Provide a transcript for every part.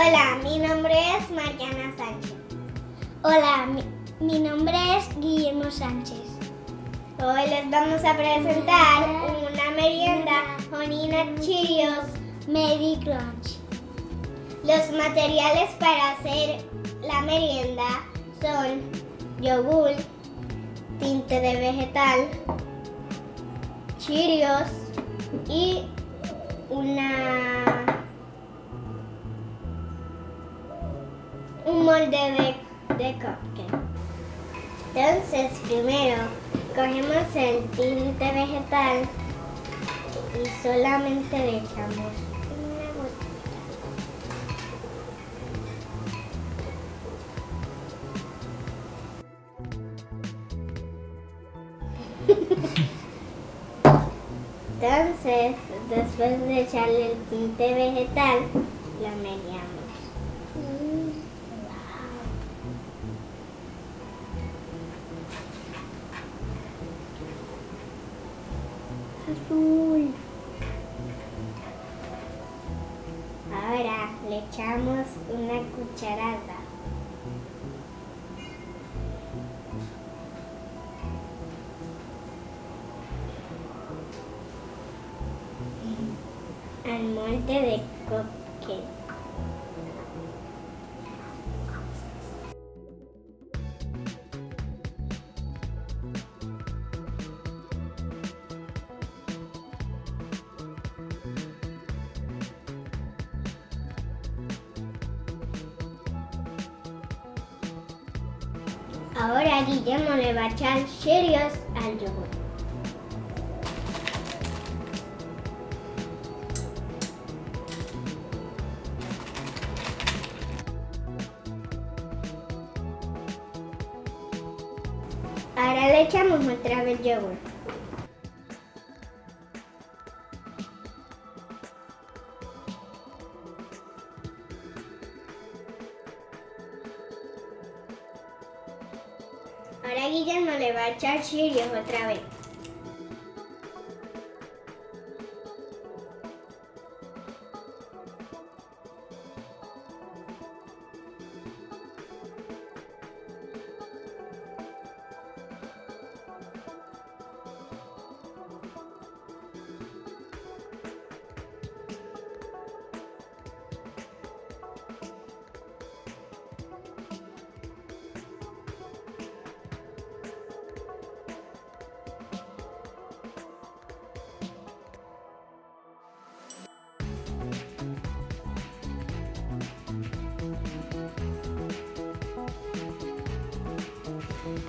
Hola, mi nombre es Mariana Sánchez. Hola, mi nombre es Guillermo Sánchez. Hoy les vamos a presentar una merienda Honey Nut Cheerios Medley Crunch. Los materiales para hacer la merienda son yogur, tinte de vegetal, Cheerios y un molde de cupcake. Entonces, primero cogemos el tinte vegetal y solamente le echamos una gotita. Entonces, después de echarle el tinte vegetal, la mezclamos. Azul. Ahora le echamos una cucharada. Al molde de cupcake. Ahora Guillermo le va a echar Cheerios al yogur. Ahora le echamos otra vez yogur. Ahora Guillermo le va a echar Cheerios otra vez.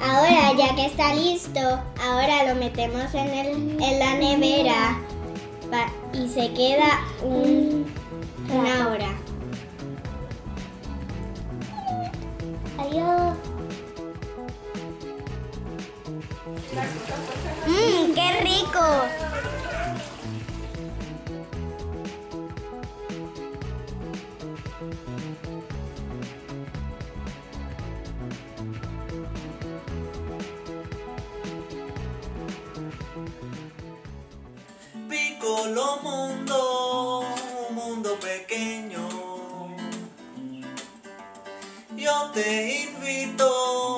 Ahora, ya que está listo, ahora lo metemos en la nevera y se queda una hora. Adiós. ¡Mmm, qué rico! Solo mundo, un mundo pequeño, yo te invito.